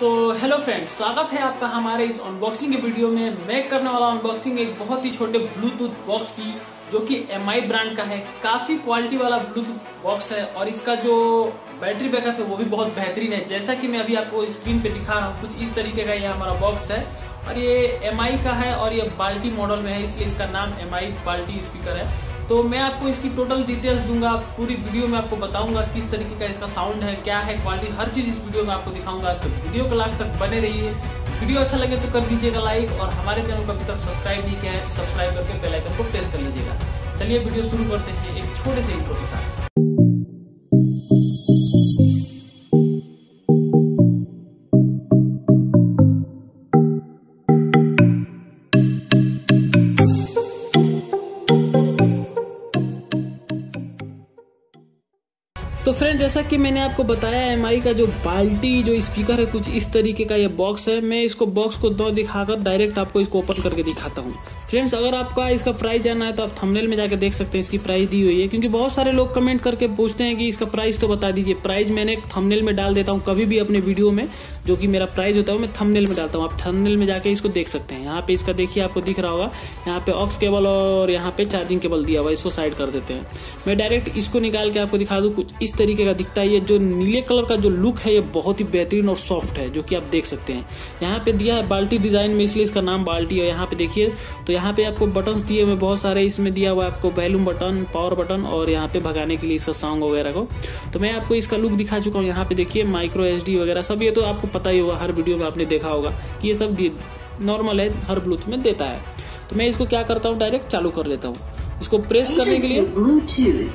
तो hello friends, स्वागत है आपका हमारे इस अनबॉक्सिंग के वीडियो में। मैं करने वाला अनबॉक्सिंग एक बहुत ही छोटे ब्लूटूथ बॉक्स की, जो कि MI ब्रांड का है। काफ़ी क्वालिटी वाला ब्लूटूथ बॉक्स है और इसका जो बैटरी बैकअप है वो भी बहुत बेहतरीन है। जैसा कि मैं अभी आपको स्क्रीन पे दिखा रहा हूँ, कुछ इस तरीके का ये हमारा बॉक्स है और ये MI का है और ये बाल्टी मॉडल में है, इसलिए इसका नाम MI बाल्टी स्पीकर है। तो मैं आपको इसकी टोटल डिटेल्स दूंगा, पूरी वीडियो में आपको बताऊंगा किस तरीके का इसका साउंड है, क्या है क्वालिटी, हर चीज़ इस वीडियो में आपको दिखाऊंगा। तो वीडियो को लास्ट तक बने रहिए। वीडियो अच्छा लगे तो कर दीजिएगा लाइक, और हमारे चैनल को अभी तक सब्सक्राइब नहीं किया है तो सब्सक्राइब करके बेल आइकन को प्रेस कर लीजिएगा। चलिए वीडियो शुरू करते हैं एक छोटे से इंट्रो के साथ। तो फ्रेंड, जैसा कि मैंने आपको बताया, MI का जो बाल्टी जो स्पीकर है कुछ इस तरीके का ये बॉक्स है। मैं इसको बॉक्स को दो दिखाकर डायरेक्ट आपको इसको ओपन करके दिखाता हूँ। फ्रेंड्स, अगर आपका इसका प्राइस जानना है तो आप थंबनेल में जाकर देख सकते हैं, इसकी प्राइस दी हुई है। क्योंकि बहुत सारे लोग कमेंट करके पूछते हैं कि इसका प्राइस तो बता दीजिए। प्राइस मैंने थंबनेल में डाल देता हूँ, कभी भी अपने वीडियो में जो कि मेरा प्राइस होता है मैं थंबनेल में डालता हूँ। आप थंबनेल में जाकर इसको देख सकते हैं। यहाँ पे इसका देखिए, आपको दिख रहा होगा, यहाँ पे ऑक्स केबल और यहाँ पे चार्जिंग केबल दिया हुआ है। इसको साइड कर देते हैं। मैं डायरेक्ट इसको निकाल के आपको दिखा दूँ, कुछ इस तरीके का दिखता है। ये जो नीले कलर का जो लुक है ये बहुत ही बेहतरीन और सॉफ्ट है, जो कि आप देख सकते हैं। यहाँ पे दिया है बाल्टी डिज़ाइन में, इसलिए इसका नाम बाल्टी है। यहाँ पे देखिए, तो यहाँ पे आपको बटन्स दिए हुए बहुत सारे, इसमें दिया हुआ आपको वॉल्यूम बटन, पावर बटन और यहाँ पे भगाने के लिए इसका सॉन्ग वगैरह को। तो मैं आपको इसका लुक दिखा चुका हूँ। यहाँ पे देखिए माइक्रो एसडी वगैरह सब, ये तो आपको पता ही होगा, हर वीडियो में आपने देखा होगा कि ये सब नॉर्मल है, हर ब्लूटूथ में देता है। तो मैं इसको क्या करता हूँ, डायरेक्ट चालू कर लेता हूँ। इसको प्रेस करने के लिए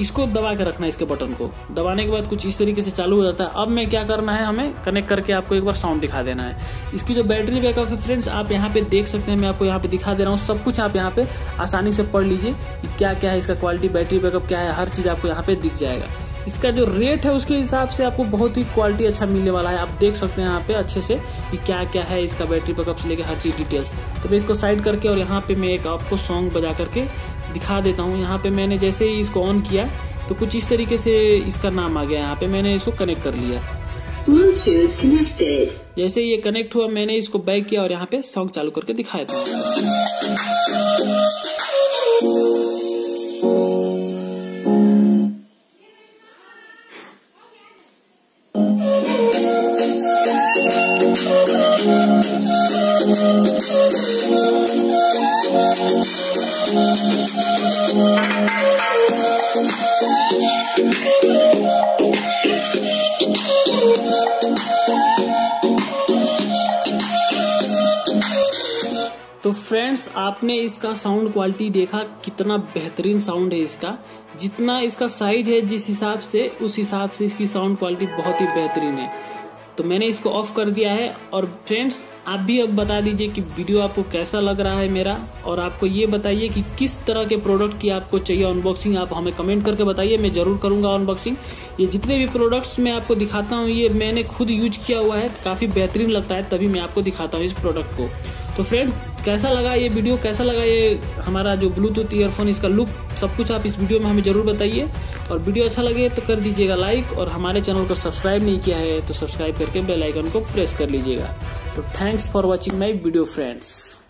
इसको दबा के रखना है, इसके बटन को दबाने के बाद कुछ इस तरीके से चालू हो जाता है। अब मैं क्या करना है, हमें कनेक्ट करके आपको एक बार साउंड दिखा देना है। इसकी जो बैटरी बैकअप है फ्रेंड्स, आप यहाँ पे देख सकते हैं, मैं आपको यहाँ पे दिखा दे रहा हूँ। सब कुछ आप यहाँ पे आसानी से पढ़ लीजिए कि क्या क्या है इसका क्वालिटी, बैटरी बैकअप क्या है, हर चीज़ आपको यहाँ पे दिख जाएगा। इसका जो रेट है उसके हिसाब से आपको बहुत ही क्वालिटी अच्छा मिलने वाला है। आप देख सकते हैं यहाँ पे अच्छे से कि क्या क्या है इसका बैटरी बैकअप से लेकर हर चीज़ डिटेल्स। तो मैं इसको साइड करके और यहाँ पे मैं एक आपको सॉन्ग बजा करके दिखा देता हूँ। यहाँ पे मैंने जैसे ही इसको ऑन किया तो कुछ इस तरीके से इसका नाम आ गया। यहाँ पे मैंने इसको कनेक्ट कर लिया, जैसे ये कनेक्ट हुआ मैंने इसको बैक किया और यहाँ पे सॉन्ग चालू करके दिखाया था। तो फ्रेंड्स, आपने इसका साउंड क्वालिटी देखा, कितना बेहतरीन साउंड है इसका। जितना इसका साइज है जिस हिसाब से, उस हिसाब से इसकी साउंड क्वालिटी बहुत ही बेहतरीन है। तो मैंने इसको ऑफ कर दिया है। और फ्रेंड्स, आप भी अब बता दीजिए कि वीडियो आपको कैसा लग रहा है मेरा, और आपको ये बताइए कि किस तरह के प्रोडक्ट की आपको चाहिए अनबॉक्सिंग। आप हमें कमेंट करके बताइए, मैं ज़रूर करूँगा अनबॉक्सिंग। ये जितने भी प्रोडक्ट्स मैं आपको दिखाता हूँ ये मैंने खुद यूज किया हुआ है, काफ़ी बेहतरीन लगता है, तभी मैं आपको दिखाता हूँ इस प्रोडक्ट को। तो फ्रेंड, कैसा लगा ये वीडियो, कैसा लगा ये हमारा जो ब्लूटूथ ईयरफोन, इसका लुक, सब कुछ आप इस वीडियो में हमें ज़रूर बताइए। और वीडियो अच्छा लगे तो कर दीजिएगा लाइक, और हमारे चैनल को सब्सक्राइब नहीं किया है तो सब्सक्राइब करके बेल आइकन को प्रेस कर लीजिएगा। तो thanks for watching my video friends.